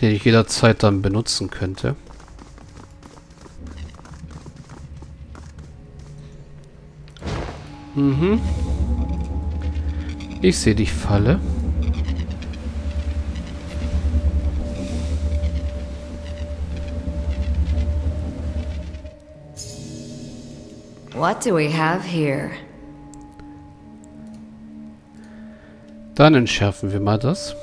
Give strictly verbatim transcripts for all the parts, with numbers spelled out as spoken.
den ich jederzeit dann benutzen könnte. Mhm. Ich sehe dich, Falle. What do we have here? Dann entschärfen wir mal das.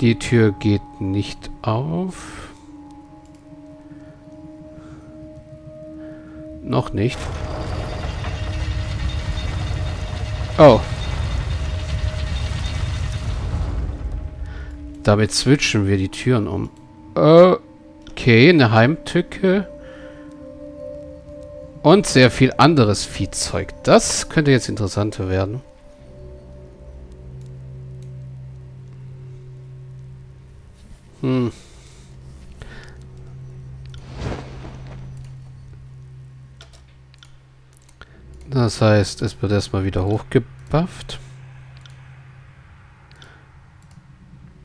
Die Tür geht nicht auf. Noch nicht. Oh. Damit switchen wir die Türen um. Okay, eine Heimtücke. Und sehr viel anderes Viehzeug. Das könnte jetzt interessanter werden. Hm. Das heißt, es wird erstmal wieder hochgebufft.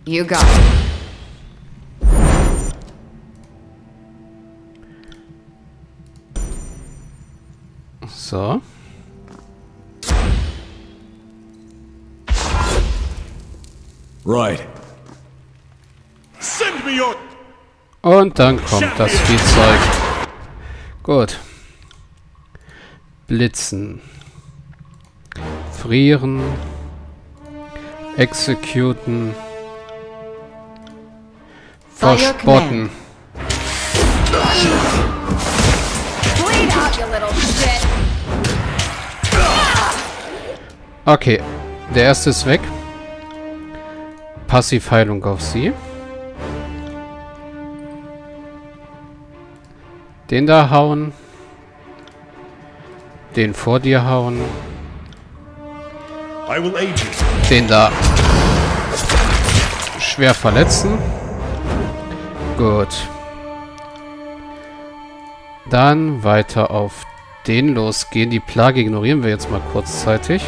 You got it. So. Right. Send me your. Und dann kommt das Viehzeug. Gut. Blitzen. Frieren. Exekuten. Verspotten. Okay, der erste ist weg. Passivheilung auf sie. Den da hauen. Den vor dir hauen. Den da schwer verletzen. Gut. Dann weiter auf den losgehen. Die Plage ignorieren wir jetzt mal kurzzeitig.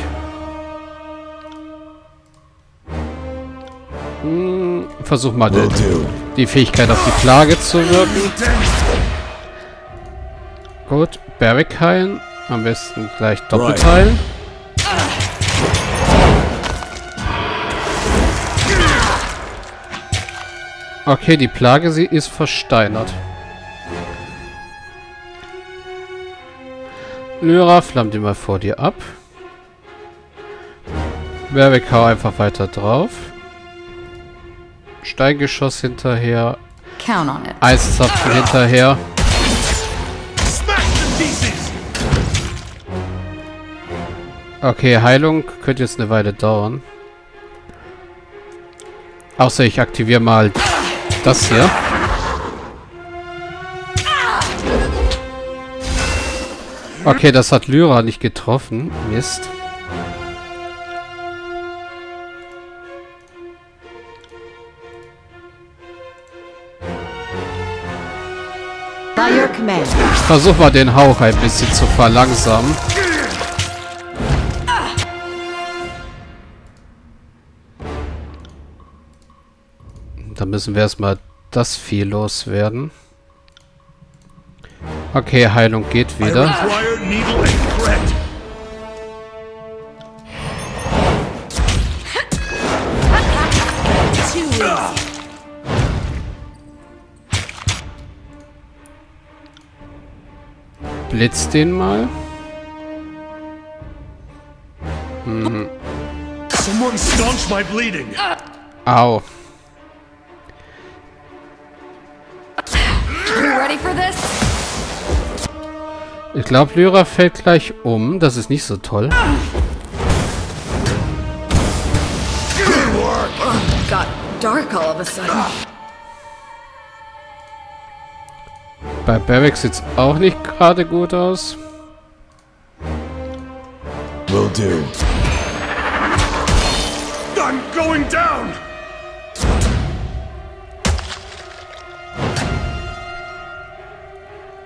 Hm, versuch mal die, die Fähigkeit auf die Plage zu wirken. Gut, Barik heilen. Am besten gleich doppelt heilen. Okay, die Plage, sie ist versteinert. Lyra, flammt ihn mal vor dir ab. Barik, hau einfach weiter drauf. Steingeschoss hinterher. Eiszapfen hinterher. Okay, Heilung könnte jetzt eine Weile dauern. Außer ich aktiviere mal das hier. Okay, das hat Lyra nicht getroffen. Mist. Versuch mal den Hauch ein bisschen zu verlangsamen. Da müssen wir erstmal das Vieh loswerden. Okay, Heilung geht wieder. Blitz den mal. Hm. Au. Ich glaube, Lyra fällt gleich um. Das ist nicht so toll. Bei Barik sieht es auch nicht gerade gut aus. Will do. I'm going down.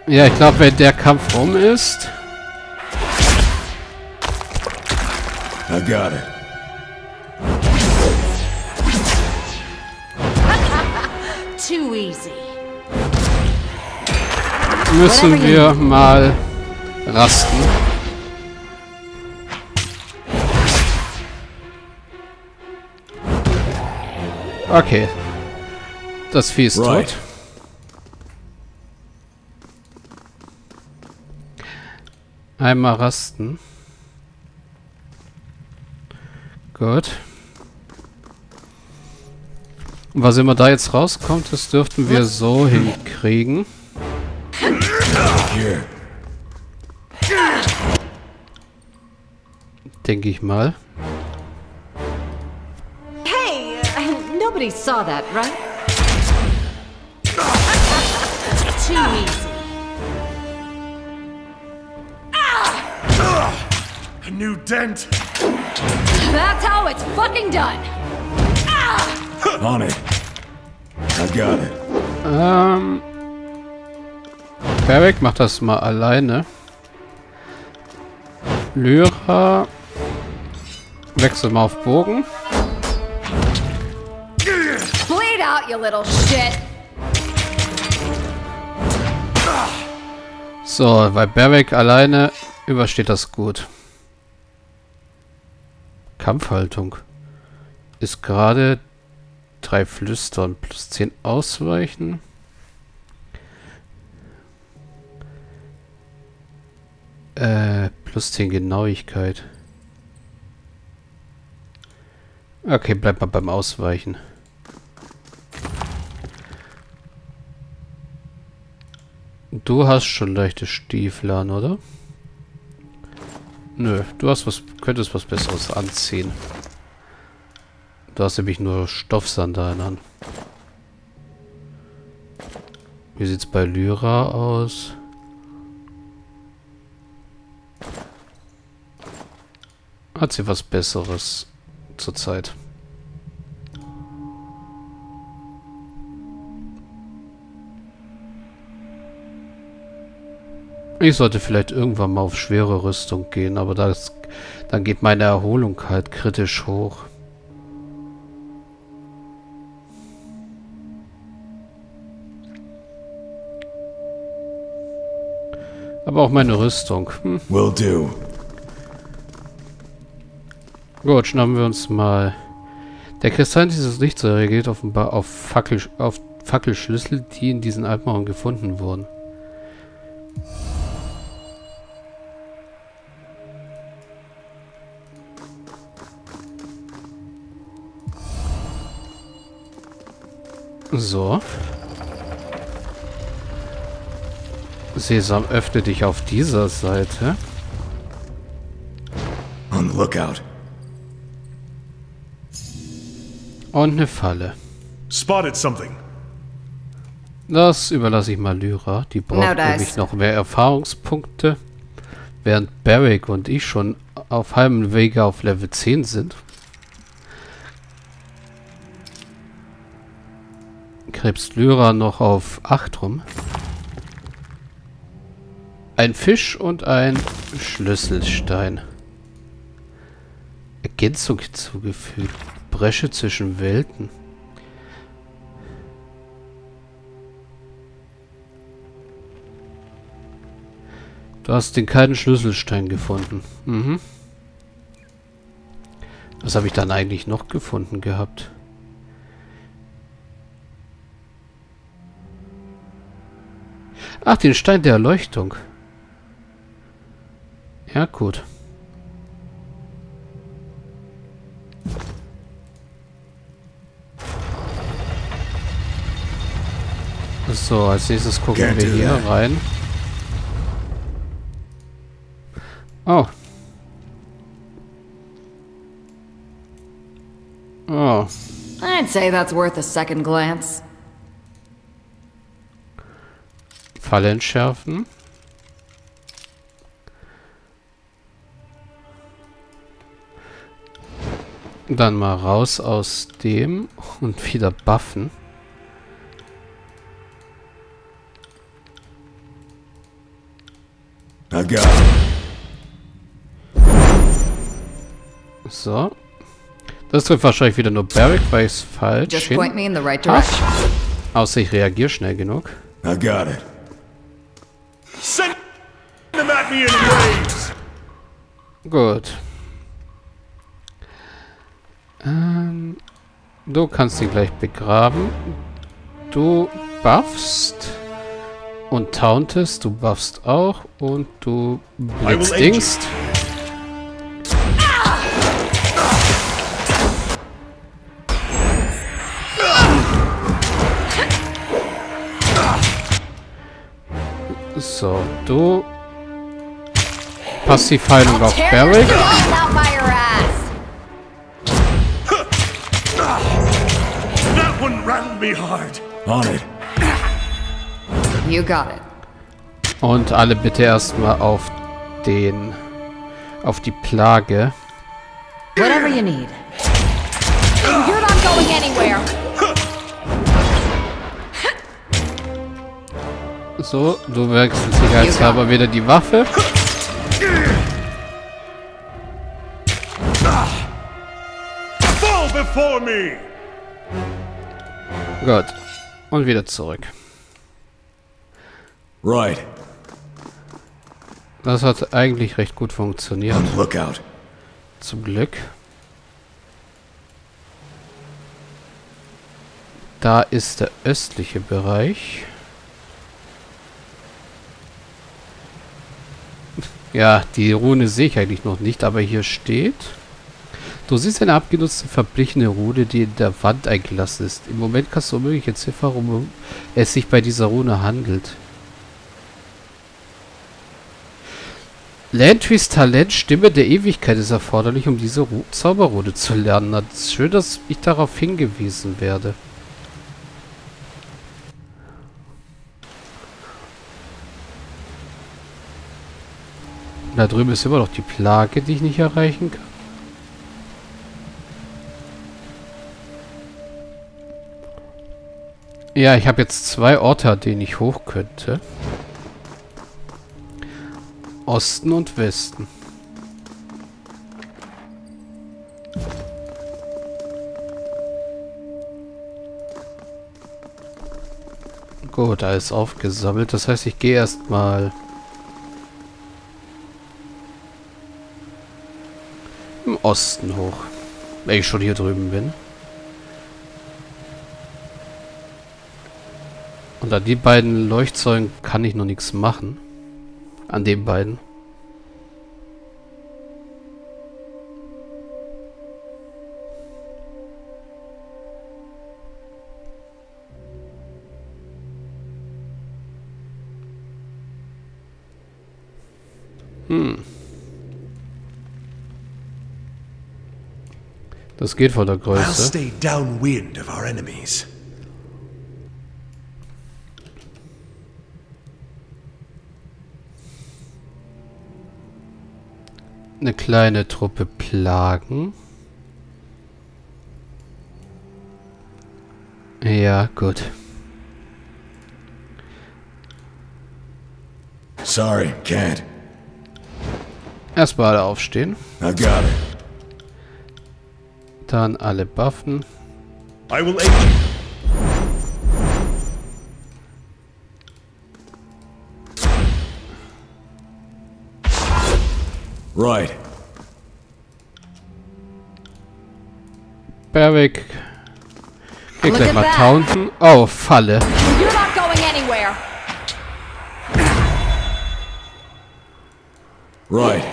Ja, ich glaube, wenn der Kampf um ist, I got it. Too easy. Müssen wir mal rasten. Okay. Das Vieh ist tot. Einmal rasten. Gut. Und was immer da jetzt rauskommt, das dürften wir so hinkriegen. Denke ich mal. Hey, nobody saw that, right? Too easy. A new dent. That's how it's fucking done. On it. I got it. Ähm. Barik macht das mal alleine. Lyra. Wechsel mal auf Bogen. Bleed out, you little shit. So, weil Barik alleine übersteht das gut. Kampfhaltung. Ist gerade drei Flüstern plus zehn ausweichen. Äh, plus zehn Genauigkeit. Okay, bleibt mal beim Ausweichen. Du hast schon leichte Stiefel an, oder? Nö, du hast was, könntest was Besseres anziehen. Du hast nämlich nur Stoffsandalen an. Wie sieht's bei Lyra aus? Hat sie was Besseres zurzeit? Ich sollte vielleicht irgendwann mal auf schwere Rüstung gehen, aber das, dann geht meine Erholung halt kritisch hoch. Aber auch meine Rüstung. Hm. Will do. Gut, schnappen wir uns mal. Der Kristall dieses Lichts reagiert offenbar auf, Fackel, auf Fackelschlüssel, die in diesen Altmauern gefunden wurden. So. Sesam, öffne dich auf dieser Seite. On the lookout. Und eine Falle. Spotted something. Das überlasse ich mal Lyra. Die braucht nämlich noch mehr Erfahrungspunkte. Während Barik und ich schon auf halbem Wege auf Level zehn sind. Krebst Lyra noch auf acht rum. Ein Fisch und ein Schlüsselstein. Ergänzung hinzugefügt. Bresche zwischen Welten. Du hast den kalten Schlüsselstein gefunden. Mhm. Was habe ich dann eigentlich noch gefunden gehabt? Ach, den Stein der Erleuchtung. Ja, gut. So, als nächstes gucken wir hier rein. Oh. Oh. I'd say that's worth a second glance. Falle entschärfen. Dann mal raus aus dem und wieder buffen. So. Das trifft wahrscheinlich wieder nur Barik, weil ich es falsch hin. Außer ich reagiere schnell genug. I got it. Send them at me in waves. Gut. Ähm, du kannst ihn gleich begraben. Du buffst und tauntest. Du buffst auch und du blitzdingst. So, du Passivheilung auf Barik. Und alle bitte erstmal auf den auf die Plage. Whatever you need. You're not going anywhere. So, du wechselst sicherheitshalber wieder die Waffe. Gut. Und wieder zurück. Right. Das hat eigentlich recht gut funktioniert. Zum Glück. Da ist der östliche Bereich. Ja, die Rune sehe ich eigentlich noch nicht, aber hier steht: Du siehst eine abgenutzte, verblichene Rune, die in der Wand eingelassen ist. Im Moment kannst du unmögliche Ziffern, worum es sich bei dieser Rune handelt. Landrys Talent Stimme der Ewigkeit ist erforderlich, um diese Ru- Zauberrune zu lernen. Na, schön, dass ich darauf hingewiesen werde. Da drüben ist immer noch die Plage, die ich nicht erreichen kann. Ja, ich habe jetzt zwei Orte, an denen ich hoch könnte. Osten und Westen. Gut, alles aufgesammelt. Das heißt, ich gehe erstmal... im Osten hoch. Wenn ich schon hier drüben bin. Und an die beiden Leuchtsäulen kann ich noch nichts machen. An den beiden. Hm. Das geht von der Größe. Eine kleine Truppe Plagen. Ja, gut. Sorry, can't. Erstmal alle aufstehen. I got it. Dann alle buffen. I will aid you. Right. Barik. Geh gleich mal taunten. Oh, Falle. You're not going anywhere. Right.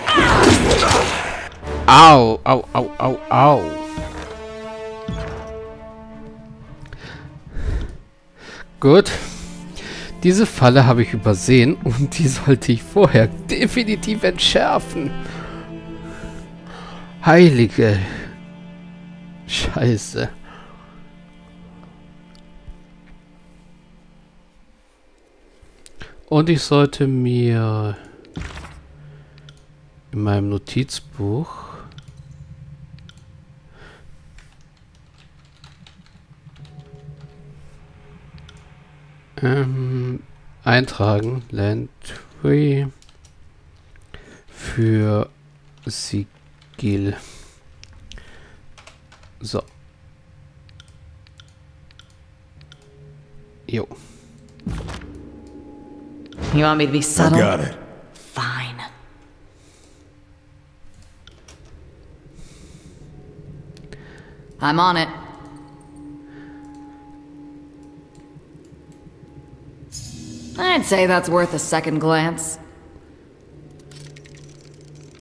Au, au, au, au, au. Gut. Diese Falle habe ich übersehen und die sollte ich vorher definitiv entschärfen. Heilige Scheiße. Und ich sollte mir in meinem Notizbuch Ähm, eintragen. Landry für Sigil. So. Jo. You want me to be subtle? I got it. Fine. I'm on it. I'd say that's worth a second glance.